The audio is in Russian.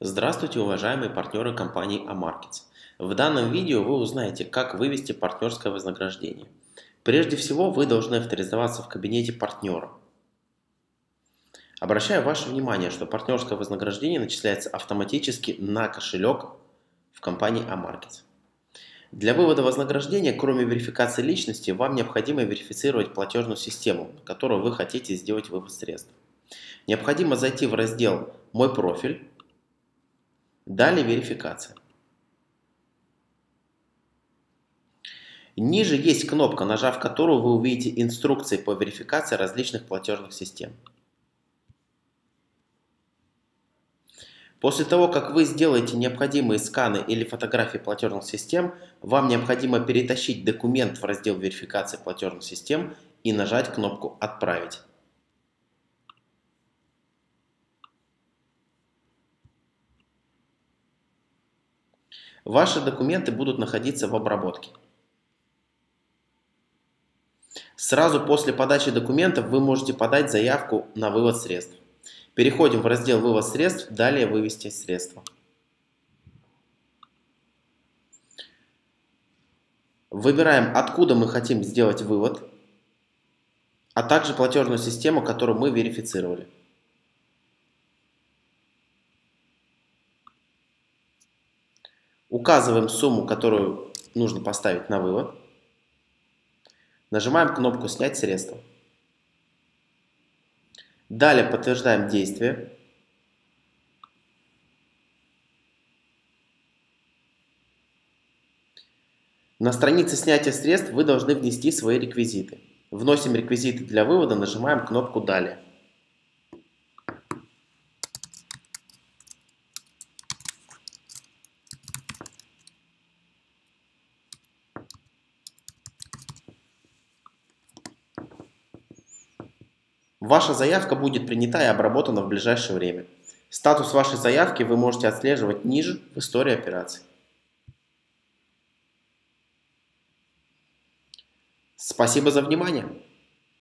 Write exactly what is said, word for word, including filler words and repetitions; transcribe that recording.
Здравствуйте, уважаемые партнеры компании AMarkets. В данном видео вы узнаете, как вывести партнерское вознаграждение. Прежде всего, вы должны авторизоваться в кабинете партнера. Обращаю ваше внимание, что партнерское вознаграждение начисляется автоматически на кошелек в компании AMarkets. Для вывода вознаграждения, кроме верификации личности, вам необходимо верифицировать платежную систему, на которую вы хотите сделать вывод средств. Необходимо зайти в раздел «Мой профиль», далее «Верификация». Ниже есть кнопка, нажав которую вы увидите инструкции по верификации различных платежных систем. После того, как вы сделаете необходимые сканы или фотографии платежных систем, вам необходимо перетащить документ в раздел верификации платежных систем и нажать кнопку «Отправить». Ваши документы будут находиться в обработке. Сразу после подачи документов вы можете подать заявку на вывод средств. Переходим в раздел «Вывод средств», далее «Вывести средства». Выбираем, откуда мы хотим сделать вывод, а также платежную систему, которую мы верифицировали. Указываем сумму, которую нужно поставить на вывод. Нажимаем кнопку «Снять средства». Далее подтверждаем действие. На странице снятия средств вы должны внести свои реквизиты. Вносим реквизиты для вывода, нажимаем кнопку «Далее». Ваша заявка будет принята и обработана в ближайшее время. Статус вашей заявки вы можете отслеживать ниже в истории операций. Спасибо за внимание!